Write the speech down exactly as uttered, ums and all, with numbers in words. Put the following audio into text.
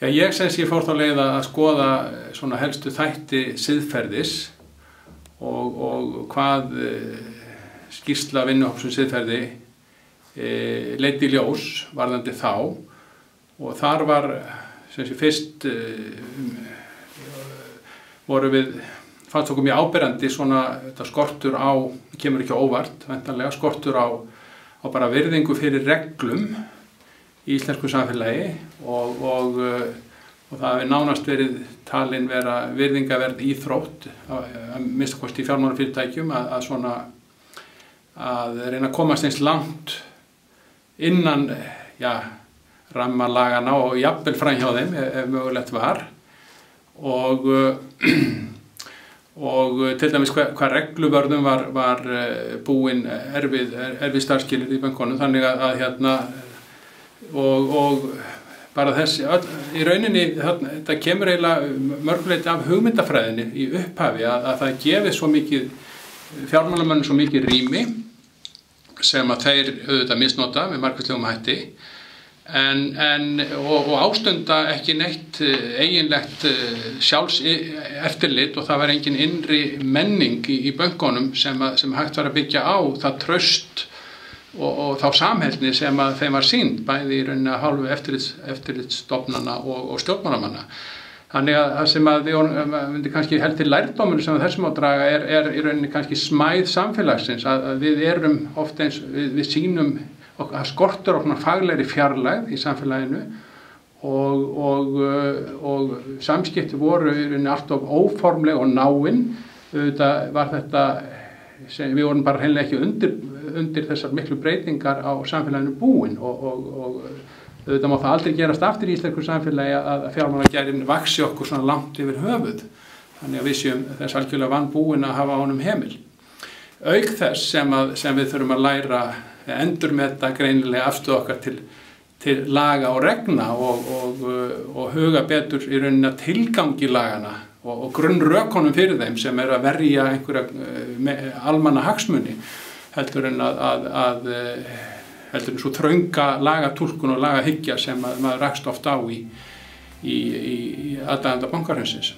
Já, ég sem sé fór þá leið að skoða svona helstu þætti siðferðis og, og hvað skýrsla vinnuhópsum siðferði e, leiddi í ljós varðandi þá og þar var sem sé fyrst e, voru við fannst okkur mjög áberandi svona þetta skortur á, kemur ekki óvart, væntanlega skortur á, á bara virðingu fyrir reglum í íslensku samfélagi og, og, og það hefði nánast verið talin vera virðingaverð íþrótt, að minnsta kosti í fjármálafyrirtækjum, að, að svona að reyna að komast eins langt innan ja, rammalagana og jafnvel framhjá þeim ef, ef mögulegt var og og til dæmis hvað, hvað regluvörðum var, var búin erfið, erfið starfsskilyrði í bankunum þannig að, að hérna og, og bara þessi öll, í rauninni þarna, þetta kemur eiginlega mörguleiti af hugmyndafræðinni í upphafi að, að það gefið svo mikið fjármálamönnum svo mikið rými sem að þeir auðvitað misnota með margvíslegum hætti En, en, og, og ástunda ekki neitt eiginlegt sjálfs eftirlit og það var engin innri menning í, í bönkunum sem, að, sem hægt var að byggja á það tröst og, og þá samheldni sem að þeim var sýnd bæði í rauninni að hálfu eftirlits, eftirlitsstofnana og, og stjórnmálamanna. Þannig að það sem að við myndi kannski held til lærdóminu sem þessum má draga er, er í rauninni kannski smæð samfélagsins að, að við erum oft eins, við, við sýnum og það skortur okkur faglegri fjarlægð í samfélaginu og, og, og samskipti voru í rauninni alltaf óformleg og náinn. Auðvitað var þetta, við vorum bara hreinlega ekki undir, undir þessar miklu breytingar á samfélaginu búin og, og, og auðvitað má það aldrei gerast aftur í íslensku samfélagi að fjármálagærin vaxi okkur svona langt yfir höfuð. Þannig að við séum þess algjörlega vann búin að hafa honum heimil. Auk þess sem, að, sem við þurfum að læra endur með þetta greinilega afstöðu okkar til, til laga og regna og, og, og huga betur í rauninni að tilgangi lagana og, og grunnrökunum fyrir þeim sem er að verja einhverja almanna hagsmuni heldur en að, að, að heldur en svo þrönga lagatúlkun og lagahyggja sem að, maður rakst oft á í, í, í aðdæðanda bankarhrunsins.